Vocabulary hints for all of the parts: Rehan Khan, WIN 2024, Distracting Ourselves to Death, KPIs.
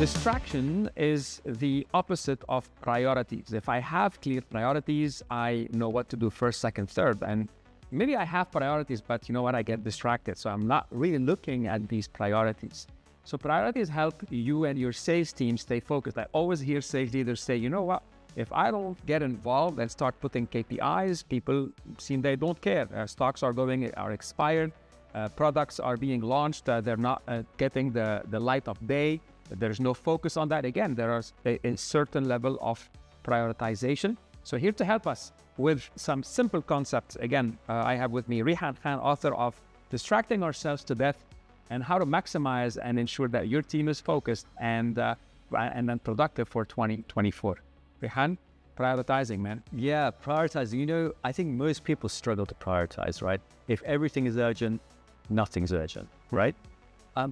Distraction is the opposite of priorities. If I have clear priorities, I know what to do first, second, third. And maybe I have priorities, but you know what? I get distracted. So I'm not really looking at these priorities. So priorities help you and your sales team stay focused. I always hear sales leaders say, you know what? If I don't get involved and start putting KPIs, people seem they don't care. Stocks are expired. Products are being launched. They're not getting the light of day. There's no focus on that. Again, there is a certain level of prioritization. So here to help us with some simple concepts, again, I have with me Rehan Khan, author of Distracting Ourselves to Death and How to Maximize and Ensure that Your Team is Focused and then Productive for 2024. Rehan, prioritizing, man. Yeah, prioritizing. You know, I think most people struggle to prioritize, right? If everything is urgent, nothing's urgent, right?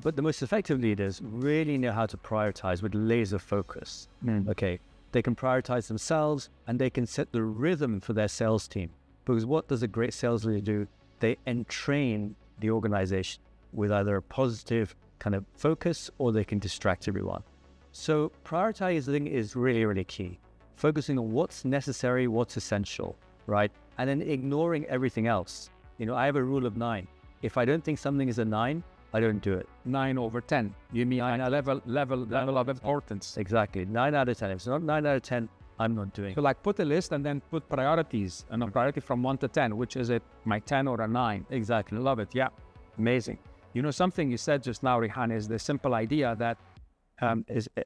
But the most effective leaders really know how to prioritize with laser focus. Okay, they can prioritize themselves and they can set the rhythm for their sales team. Because what does a great sales leader do? They entrain the organization with either a positive kind of focus or they can distract everyone. So prioritizing is really, really key. Focusing on what's necessary, what's essential, right? And then ignoring everything else. You know, I have a rule of 9. If I don't think something is a 9, I don't do it. 9 over 10. You mean level of importance. Exactly. 9 out of 10. If it's not 9 out of 10, I'm not doing it. So like put a list and then put priorities and a priority from 1 to 10, which is it my 10 or a 9? Exactly. Love it. Yeah. Amazing. You know, something you said just now, Rehan, is the simple idea that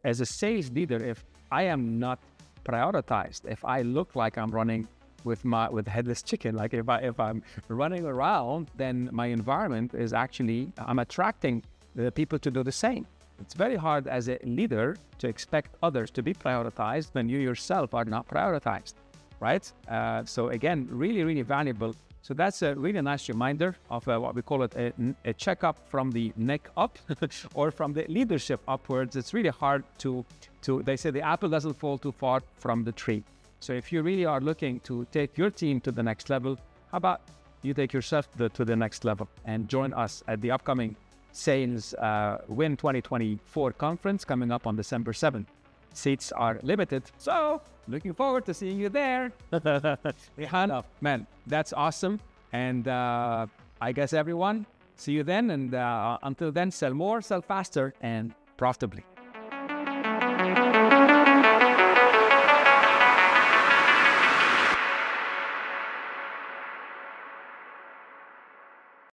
as a sales leader, if I am not prioritized, if I look like I'm running with headless chicken, like if I'm running around, then my environment is actually, I'm attracting the people to do the same. It's very hard as a leader to expect others to be prioritized when you yourself are not prioritized, right? So again, really, really valuable. So that's a really nice reminder of what we call it a checkup from the neck up or from the leadership upwards. It's really hard to they say the apple doesn't fall too far from the tree. So if you really are looking to take your team to the next level, how about you take yourself to the next level and join us at the upcoming Sales WIN 2024 conference coming up on December 7th. Seats are limited, so looking forward to seeing you there. Rehan, man, that's awesome. And I guess everyone, see you then. And until then, sell more, sell faster, and profitably.